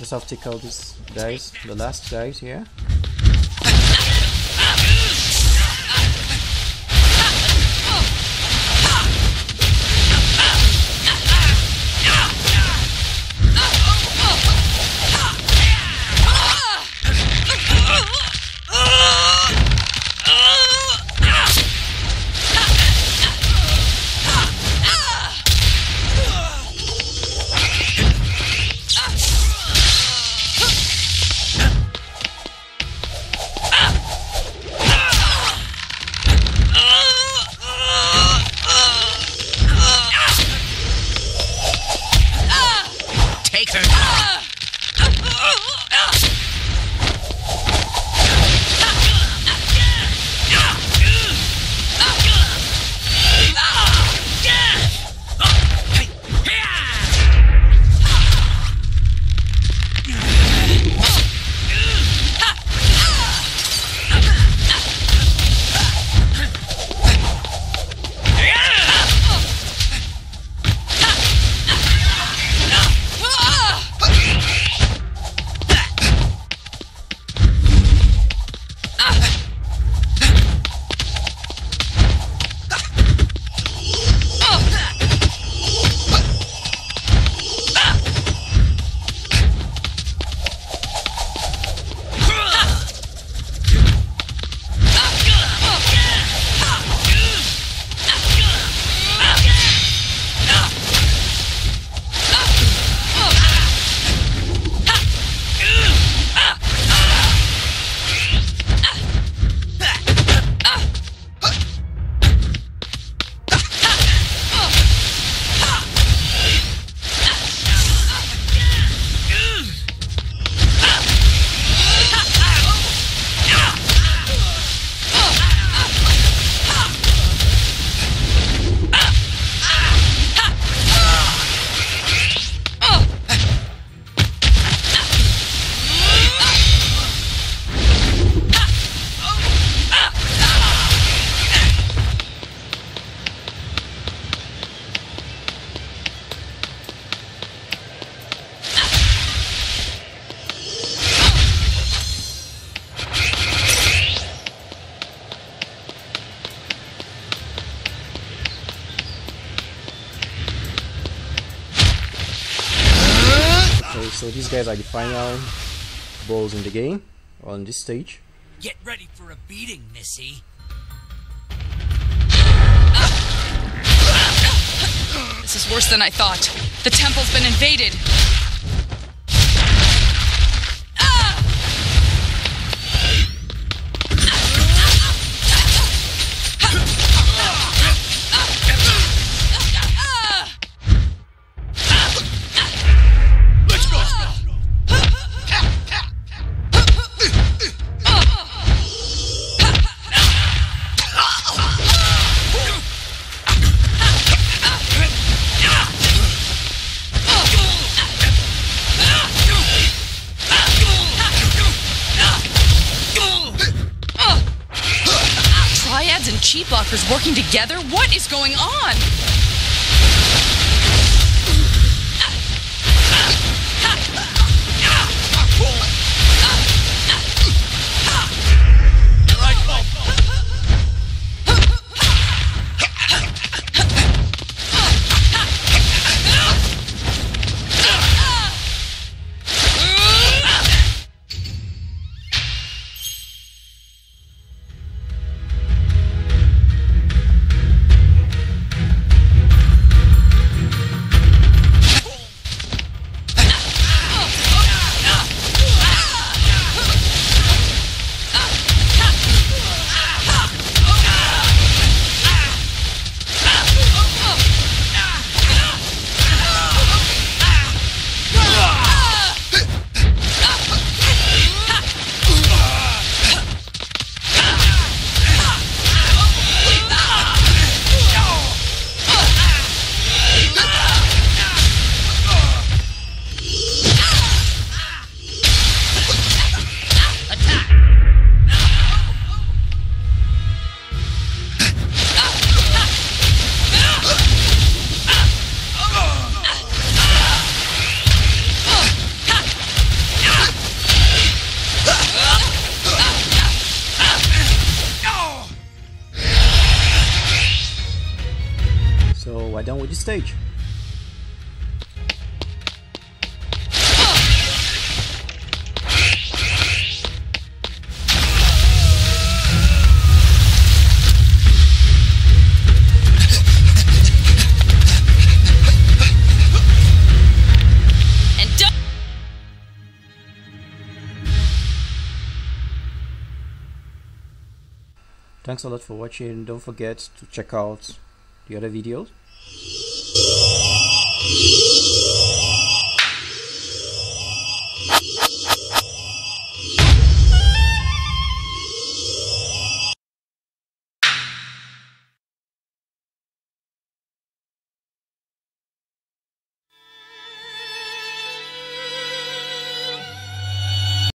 Just have to kill these guys, the last guys here. So these guys are the final balls in the game, on this stage. Get ready for a beating, Missy. This is worse than I thought. The temple's been invaded. Cheat blockers working together? What is going on? So why don't we just stage? Thanks a lot for watching. Don't forget to check out the other videos.